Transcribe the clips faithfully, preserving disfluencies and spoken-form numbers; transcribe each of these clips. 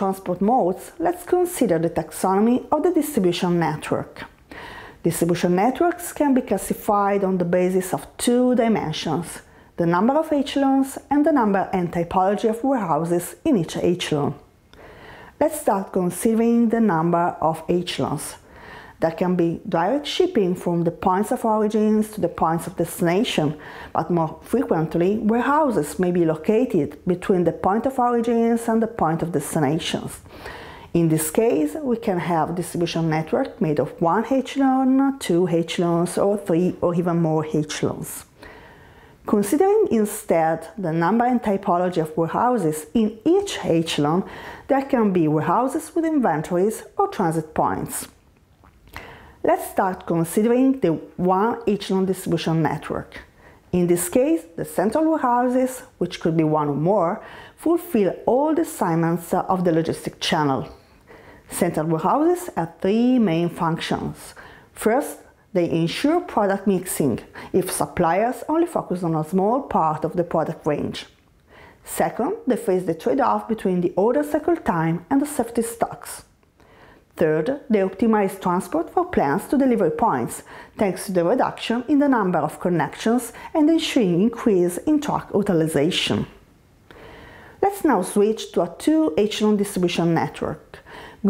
transport modes, let's consider the taxonomy of the distribution network. Distribution networks can be classified on the basis of two dimensions, the number of echelons and the number and typology of warehouses in each echelon. Let's start considering the number of echelons. There can be direct shipping from the points of origins to the points of destination, but more frequently, warehouses may be located between the point of origins and the point of destinations. In this case, we can have a distribution network made of one echelon, two echelons, or three or even more echelons. Considering instead the number and typology of warehouses in each echelon, there can be warehouses with inventories or transit points. Let's start considering the one echelon distribution network. In this case, the central warehouses, which could be one or more, fulfill all the assignments of the logistic channel. Central warehouses have three main functions. First, they ensure product mixing, if suppliers only focus on a small part of the product range. Second, they face the trade-off between the order cycle time and the safety stocks. Third, they optimize transport for plants to delivery points, thanks to the reduction in the number of connections and ensuring increase in truck utilization. Let's now switch to a two-echelon distribution network.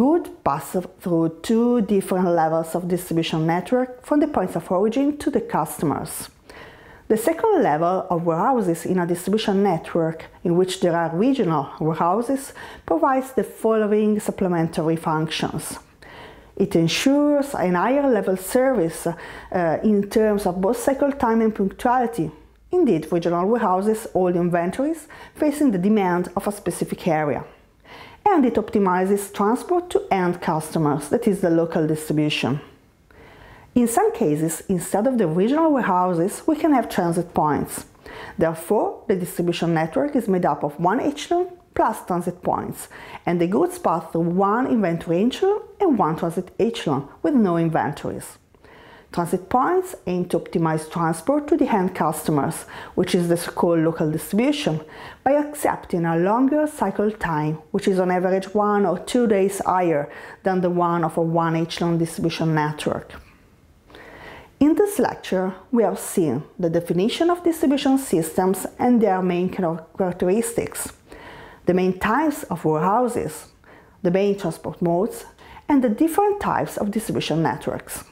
Goods pass through two different levels of distribution network from the points of origin to the customers. The second level of warehouses in a distribution network, in which there are regional warehouses, provides the following supplementary functions. It ensures a higher level service uh, in terms of both cycle time and punctuality. Indeed, regional warehouses hold inventories facing the demand of a specific area. And it optimizes transport to end customers, that is the local distribution. In some cases, instead of the regional warehouses, we can have transit points. Therefore, the distribution network is made up of one echelon plus transit points, and the goods pass through one inventory echelon and one transit echelon with no inventories. Transit points aim to optimize transport to the end customers, which is the so-called local distribution, by accepting a longer cycle time, which is on average one or two days higher than the one of a one-echelon distribution network. In this lecture, we have seen the definition of distribution systems and their main characteristics, the main types of warehouses, the main transport modes, and the different types of distribution networks.